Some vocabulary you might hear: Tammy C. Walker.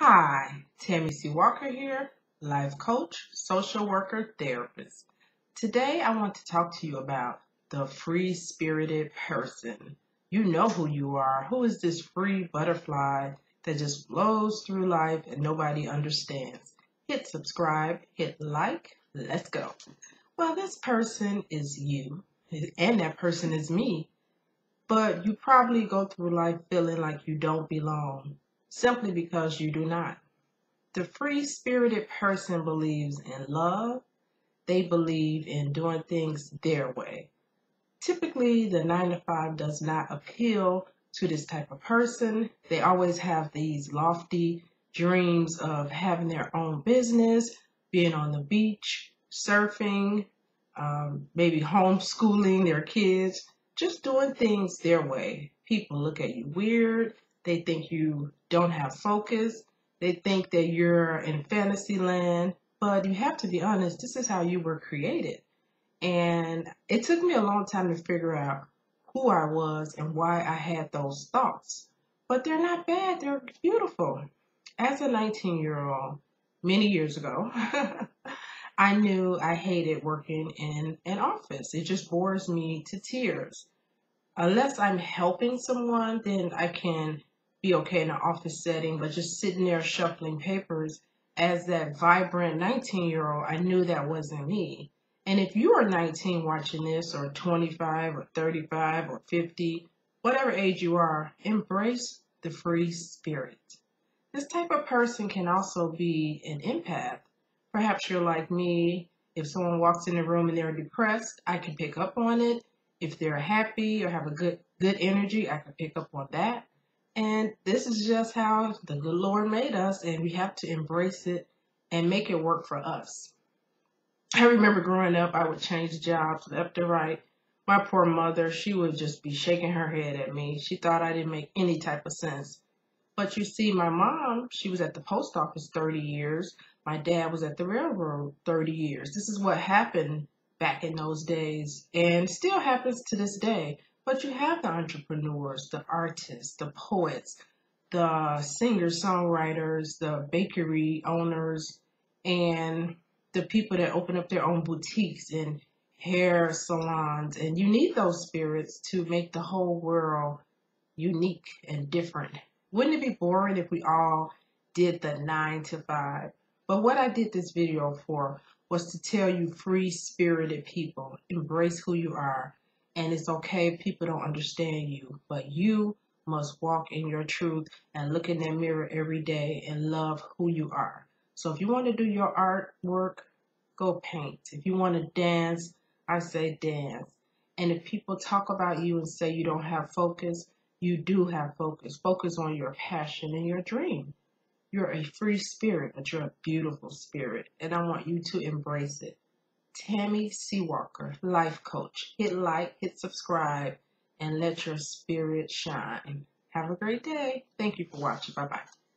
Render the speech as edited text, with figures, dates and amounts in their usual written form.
Hi, Tammy C. Walker here, life coach, social worker, therapist. Today I want to talk to you about the free-spirited person. You know who you are. Who is this free butterfly that just flows through life and nobody understands? Hit subscribe, hit like, let's go. Well, this person is you, and that person is me, but you probably go through life feeling like you don't belong. Simply because you do not. The free-spirited person believes in love. They believe in doing things their way. Typically, the 9-to-5 does not appeal to this type of person. They always have these lofty dreams of having their own business, being on the beach, surfing, maybe homeschooling their kids, just doing things their way. People look at you weird. They think you don't have focus. They think that you're in fantasy land, but you have to be honest, this is how you were created. And it took me a long time to figure out who I was and why I had those thoughts, but they're not bad. They're beautiful. As a 19-year-old, many years ago, I knew I hated working in an office. It just bores me to tears. Unless I'm helping someone, then I can be okay in an office setting, but just sitting there shuffling papers as that vibrant 19-year-old, I knew that wasn't me. And if you are 19 watching this, or 25 or 35 or 50, whatever age you are, embrace the free spirit. This type of person can also be an empath. Perhaps you're like me. If someone walks in the room and they're depressed, I can pick up on it. If they're happy or have a good energy, I can pick up on that. And this is just how the good Lord made us, and we have to embrace it and make it work for us. I remember growing up, I would change jobs left and right. My poor mother, she would just be shaking her head at me. She thought I didn't make any type of sense. But you see, my mom, she was at the post office 30 years. My dad was at the railroad 30 years. This is what happened back in those days, and still happens to this day. But you have the entrepreneurs, the artists, the poets, the singer-songwriters, the bakery owners, and the people that open up their own boutiques and hair salons. And you need those spirits to make the whole world unique and different. Wouldn't it be boring if we all did the 9-to-5? But what I did this video for was to tell you free-spirited people, embrace who you are. And it's okay if people don't understand you, but you must walk in your truth and look in that mirror every day and love who you are. So if you want to do your artwork, go paint. If you want to dance, I say dance. And if people talk about you and say you don't have focus, you do have focus. Focus on your passion and your dream. You're a free spirit, but you're a beautiful spirit, and I want you to embrace it. Tammy C. Walker, life coach. Hit like, hit subscribe, and let your spirit shine. Have a great day. Thank you for watching. Bye-bye.